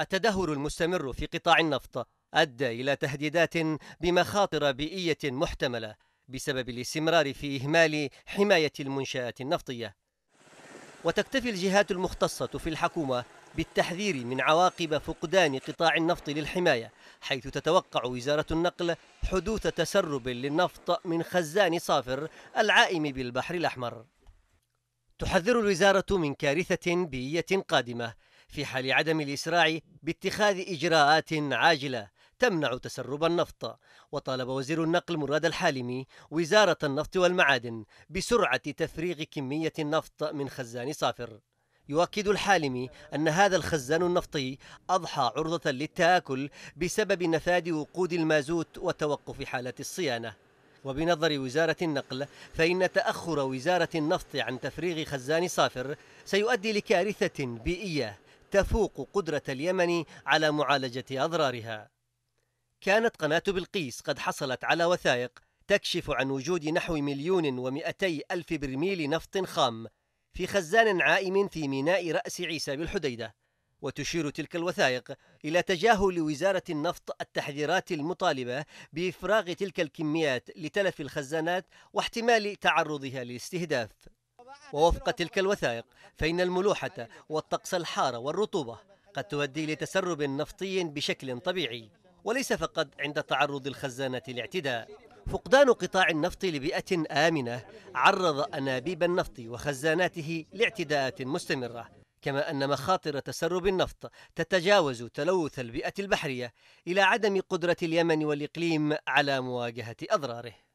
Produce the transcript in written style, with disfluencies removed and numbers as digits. التدهور المستمر في قطاع النفط أدى إلى تهديدات بمخاطر بيئية محتملة بسبب الاستمرار في إهمال حماية المنشآت النفطية. وتكتفي الجهات المختصة في الحكومة بالتحذير من عواقب فقدان قطاع النفط للحماية، حيث تتوقع وزارة النقل حدوث تسرب للنفط من خزان صافر العائم بالبحر الأحمر. تحذر الوزارة من كارثة بيئية قادمة في حال عدم الإسراع باتخاذ إجراءات عاجلة تمنع تسرب النفط. وطالب وزير النقل مراد الحالمي وزارة النفط والمعادن بسرعة تفريغ كمية النفط من خزان صافر. يؤكد الحالمي أن هذا الخزان النفطي أضحى عرضة للتآكل بسبب نفاد وقود المازوت وتوقف حالة الصيانة. وبنظر وزارة النقل فإن تأخر وزارة النفط عن تفريغ خزان صافر سيؤدي لكارثة بيئية تفوق قدرة اليمن على معالجة أضرارها. كانت قناة بلقيس قد حصلت على وثائق تكشف عن وجود نحو 1,200,000 برميل نفط خام في خزان عائم في ميناء رأس عيسى بالحديدة. وتشير تلك الوثائق إلى تجاهل وزارة النفط التحذيرات المطالبة بإفراغ تلك الكميات لتلف الخزانات واحتمال تعرضها للاستهداف. ووفق تلك الوثائق فإن الملوحة والطقس الحار والرطوبة قد تؤدي لتسرب نفطي بشكل طبيعي، وليس فقط عند تعرض الخزانات لاعتداء. فقدان قطاع النفط لبيئة آمنة عرض أنابيب النفط وخزاناته لاعتداءات مستمرة، كما أن مخاطر تسرب النفط تتجاوز تلوث البيئة البحرية إلى عدم قدرة اليمن والإقليم على مواجهة أضراره.